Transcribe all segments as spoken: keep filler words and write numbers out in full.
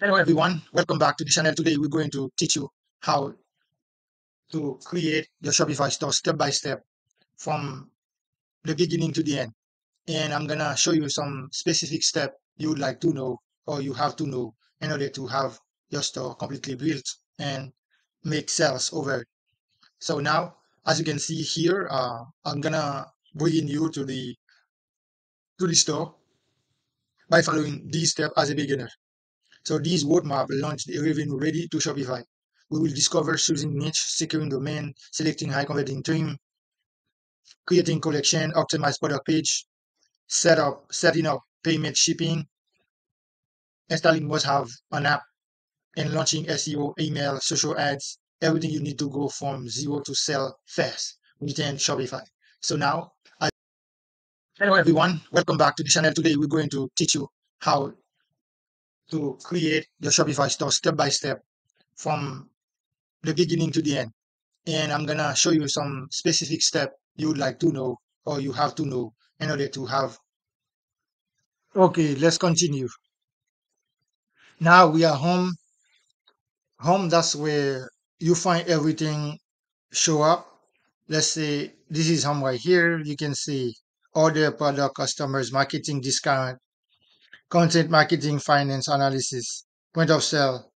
Hello everyone, welcome back to the channel. Today we're going to teach you how to create your Shopify store step by step from the beginning to the end. And I'm gonna show you some specific step you would like to know or you have to know in order to have your store completely built and make sales over it. So now, as you can see here, uh, I'm gonna bring you to the to the store by following these steps as a beginner. So this roadmap launched a revenue ready to Shopify. We will discover choosing niche, securing domain, selecting high converting theme, creating collection, optimized product page, set up, setting up payment shipping, installing must-have an app, and launching S E O, email, social ads, everything you need to go from zero to sell fast within Shopify. So now, I... hello everyone, welcome back to the channel. Today we're going to teach you how to create your Shopify store step by step from the beginning to the end. And I'm gonna show you some specific step you would like to know or you have to know in order to have. Okay, let's continue. Now we are home. Home, that's where you find everything show up. Let's say this is home right here. You can see order, product, customers, marketing, discount, content marketing, finance, analysis, point of sale.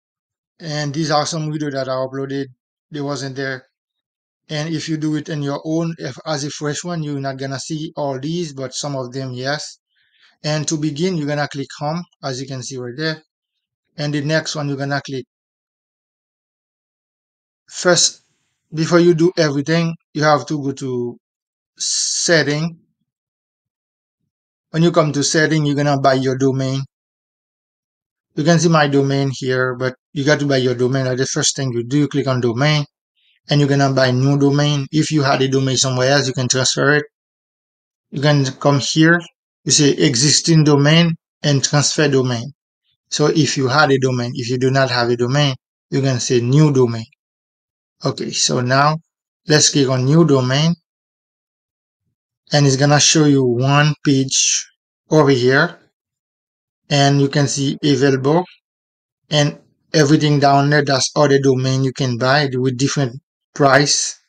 And these are some videos that are uploaded. They wasn't there. And if you do it in your own, if as a fresh one, you're not gonna see all these, but some of them, yes. And to begin, you're gonna click home, as you can see right there. And the next one, you're gonna click. First, before you do everything, you have to go to setting. When you come to setting, you're gonna buy your domain. You can see my domain here, but you got to buy your domain. Like the first thing you do, you click on domain, and you're gonna buy new domain. If you had a domain somewhere else, you can transfer it. You can come here, you say existing domain and transfer domain. So if you had a domain, if you do not have a domain, you can say new domain. Okay, so now let's click on new domain. And it's gonna show you one page over here, and you can see available and everything down there. That's all the domain you can buy with different price.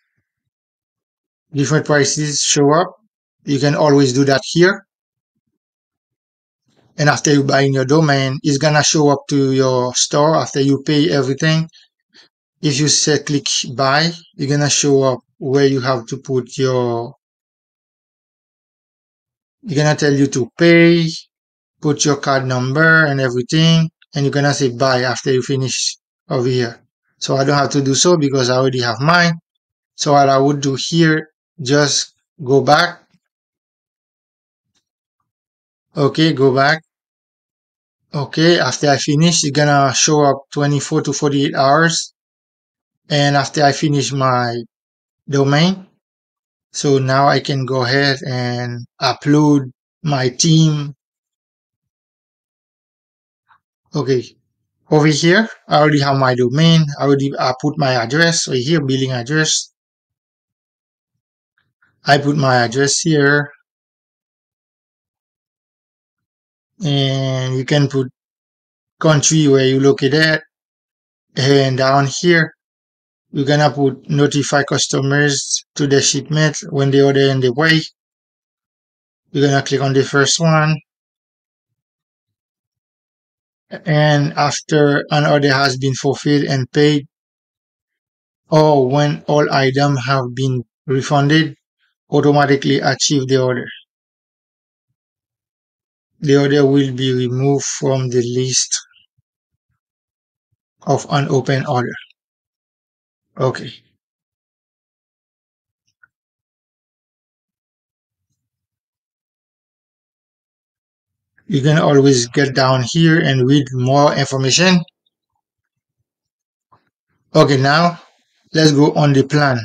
Different prices show up. You can always do that here. And after you buy your domain, it's gonna show up to your store after you pay everything. If you say click buy, you're gonna show up where you have to put your. You're gonna tell you to pay, put your card number and everything, and you're gonna say buy after you finish over here. So I don't have to do so because I already have mine. So what I would do here, just go back. Okay, go back. Okay, after I finish, it's gonna show up twenty-four to forty-eight hours. And after I finish my domain, so now I can go ahead and upload my theme. Okay, over here, I already have my domain. I already I put my address right here, billing address. I put my address here. And you can put country where you located at. And down here, you're gonna put notify customers to the shipment when they order in the way. You're gonna click on the first one. And after an order has been fulfilled and paid, or when all items have been refunded, automatically achieve the order. The order will be removed from the list of unopened order. Okay. You can always get down here and read more information. Okay, now let's go on the plan.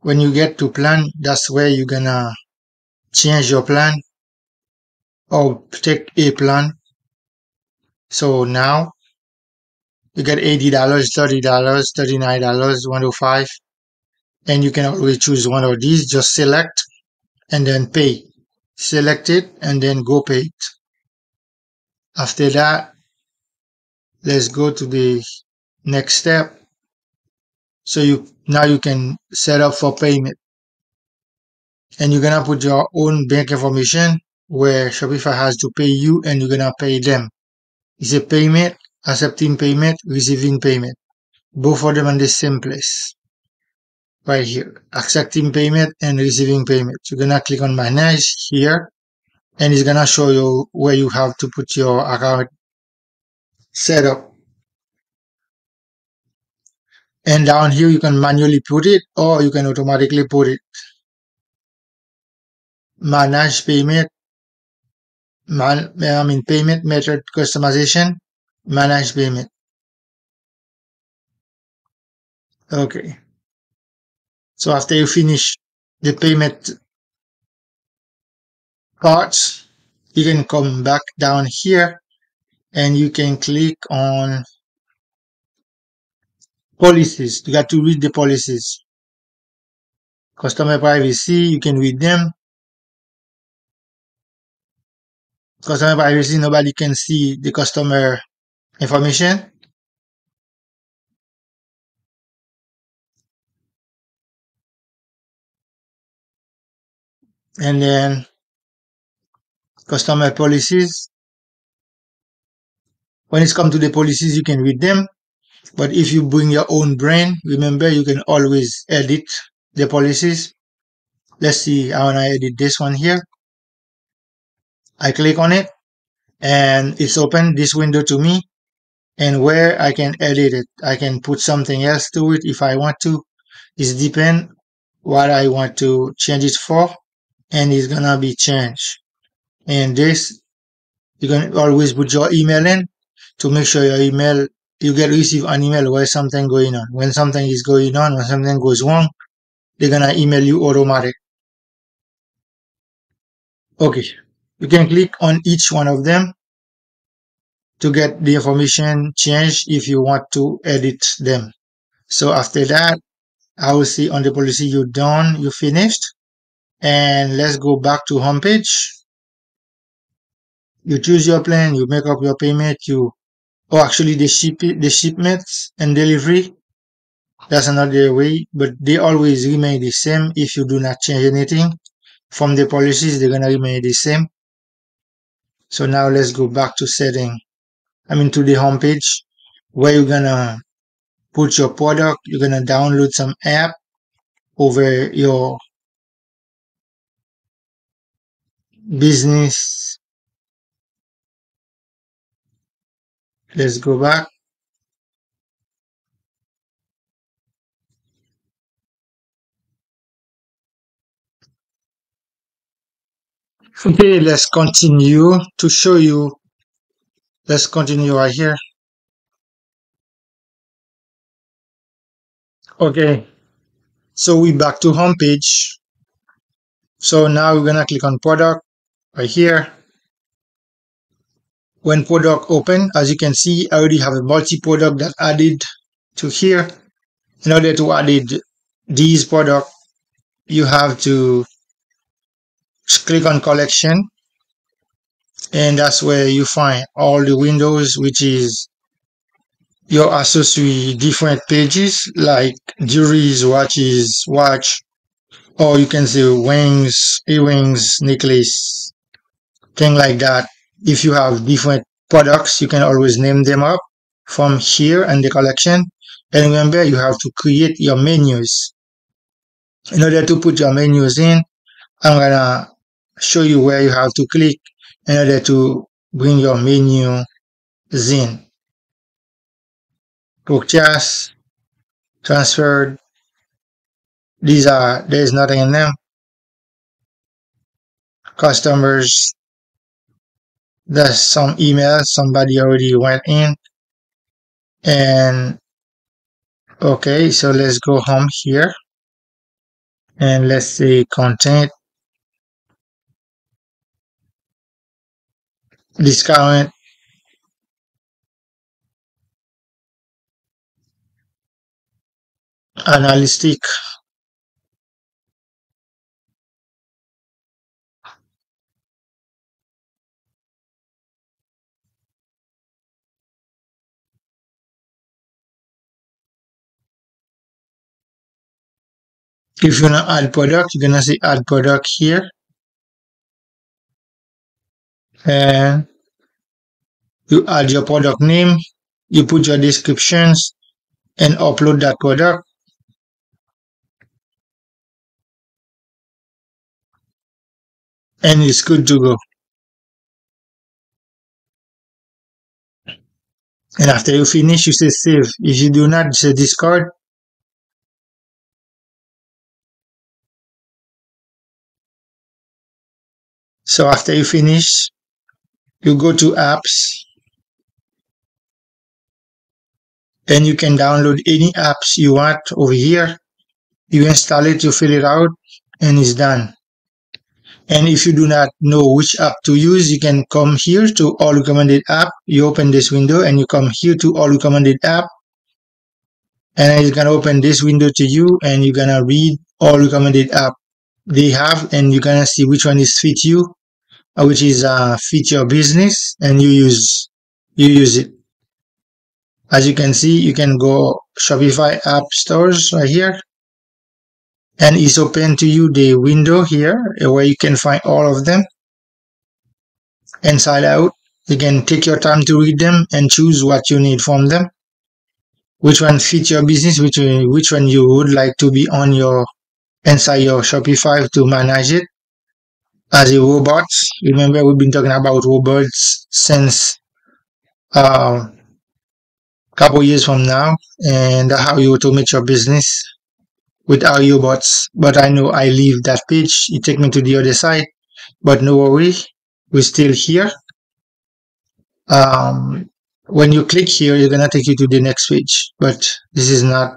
When you get to plan, that's where you're gonna change your plan or take a plan. So now you get eighty dollars, thirty dollars, thirty-nine dollars, one hundred five dollars, and you can always choose one of these. Just select and then pay. Select it and then go pay it. After that, let's go to the next step. So you now you can set up for payment, and you're gonna put your own bank information where Shopify has to pay you, and you're gonna pay them. It's a payment, accepting payment, receiving payment, both of them in the same place, right here, accepting payment and receiving payment. You're gonna click on manage here, and it's gonna show you where you have to put your account setup. And down here, you can manually put it, or you can automatically put it. Manage payment, man, I mean payment method customization, manage payment. Okay. So after you finish the payment parts, you can come back down here and you can click on policies. You got to read the policies. Customer privacy, you can read them. Customer privacy, nobody can see the customer information. And then customer policies. When it's come to the policies, you can read them. But if you bring your own brand, remember you can always edit the policies. Let's see, I want to edit this one here. I click on it and it's open this window to me, and where I can edit it, I can put something else to it if I want to. It depends what I want to change it for, and it's gonna be changed. And this, you can always put your email in to make sure your email, you get receive an email where something going on. When something is going on, when something goes wrong, they're gonna email you automatic. Okay, you can click on each one of them to get the information changed if you want to edit them. So after that, I will see on the policy you're done, you finished, and let's go back to home page. You choose your plan, you make up your payment, you Oh, actually, the ship the shipments and delivery. That's another way, but they always remain the same if you do not change anything from the policies. They're gonna remain the same. So now let's go back to setting. I mean to the home page where you're gonna put your product. You're gonna download some app over your business. Let's go back. Okay, let's continue to show you. Let's continue right here. Okay, so we back to home page. So now we're gonna click on product right here. When product open, as you can see, I already have a multi-product that added to here. In order to add it, these products, you have to click on collection, and that's where you find all the windows, which is your accessory different pages like jewelries, watches, watch, or you can see wings, earrings, necklace, thing like that. If you have different products, you can always name them up from here and the collection. And remember, you have to create your menus. In order to put your menus in, I'm gonna show you where you have to click in order to bring your menus in. Purchase, transferred. These are, there's nothing in them. Customers. There's some emails somebody already went in, and okay, so let's go home here and let's say content, discount, analytic. If you want to add product, you're going to say add product here. And you add your product name, you put your descriptions, and upload that product. And it's good to go. And after you finish, you say save. If you do not, say discard. So after you finish, you go to apps, and you can download any apps you want over here. You install it, you fill it out, and it's done. And if you do not know which app to use, you can come here to all recommended app. You open this window and you come here to all recommended app. And you can open this window to you and you're going to read all recommended app they have. And you're going to see which one is fit you, which is uh, fit your business. And you use, you use it. As you can see, you can go Shopify app stores right here. And it's open to you the window here where you can find all of them. Inside out, you can take your time to read them and choose what you need from them. Which one fits your business, which, which one you would like to be on your inside your Shopify to manage it as a robot. Remember, we've been talking about robots since uh, a couple years from now, and how you automate your business with R E O bots. But I know I leave that page, it take me to the other side, but no worry, we're still here. Um, when you click here, you're gonna take you to the next page, but this is not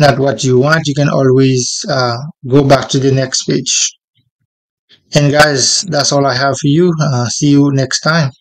not what you want. You can always uh, go back to the next page. And guys, that's all I have for you. Uh, see you next time.